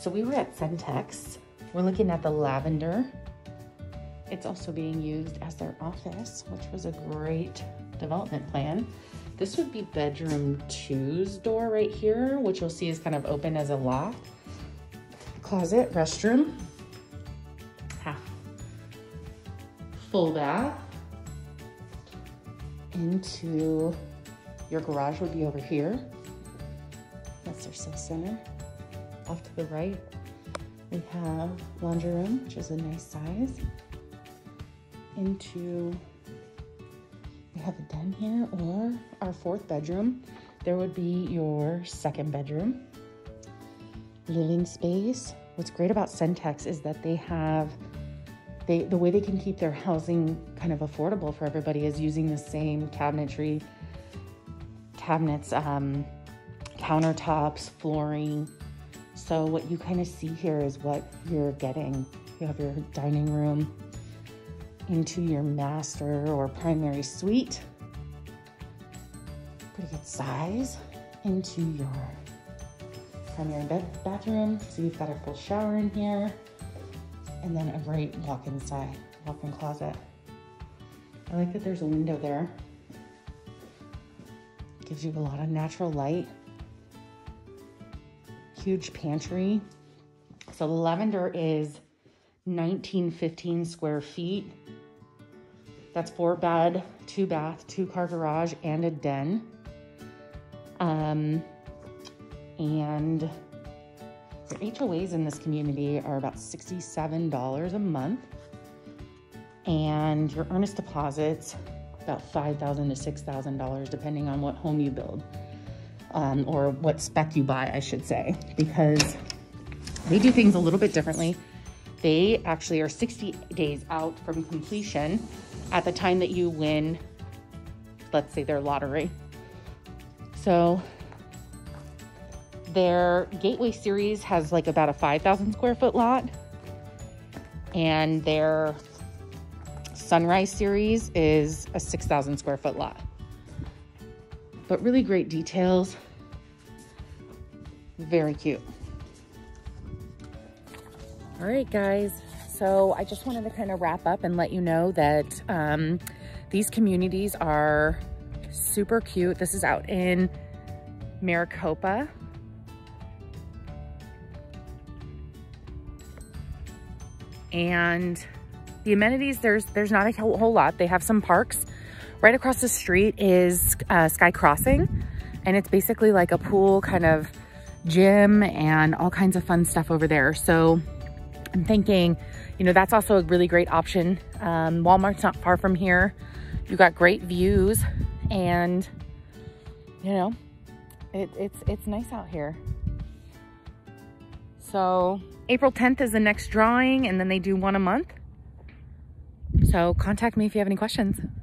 So we were at Centex. We're looking at the lavender. It's also being used as their office, which was a great development plan. This would be bedroom 2's door right here, which you'll see is kind of open as a lock. Closet, restroom, half full bath. Into your garage would be over here. That's their self-center. Off to the right, we have laundry room, which is a nice size. We have a den here, or our 4th bedroom. There would be your 2nd bedroom. Living space. What's great about Centex is that they have, the way they can keep their housing kind of affordable for everybody is using the same cabinetry, cabinets, countertops, flooring. So what you kind of see here is what you're getting. You have your dining room into your master or primary suite. Pretty good size. Into your primary bathroom. So you've got a full shower in here. And then a great walk-in closet. I like that there's a window there. Gives you a lot of natural light. Huge pantry. So the lavender is 1915 square feet. That's 4 bed, 2 bath, 2 car garage, and a den. And your HOAs in this community are about $67 a month. And your earnest deposits, about $5,000 to $6,000, depending on what home you build. Or what spec you buy, I should say, because they do things a little bit differently. They actually are 60 days out from completion at the time that you win, let's say, their lottery. So their Gateway Series has like about a 5,000 square foot lot, and their Sunrise Series is a 6,000 square foot lot. But really great details. Very cute. All right, guys. So I just wanted to kind of wrap up and let you know that these communities are super cute. This is out in Maricopa. And the amenities, there's not a whole lot. They have some parks. Right across the street is Sky Crossing, and it's basically like a pool kind of gym and all kinds of fun stuff over there. So I'm thinking, you know, that's also a really great option. Walmart's not far from here. You got great views, and you know, it's nice out here. So April 10th is the next drawing, and then they do one a month. So contact me if you have any questions.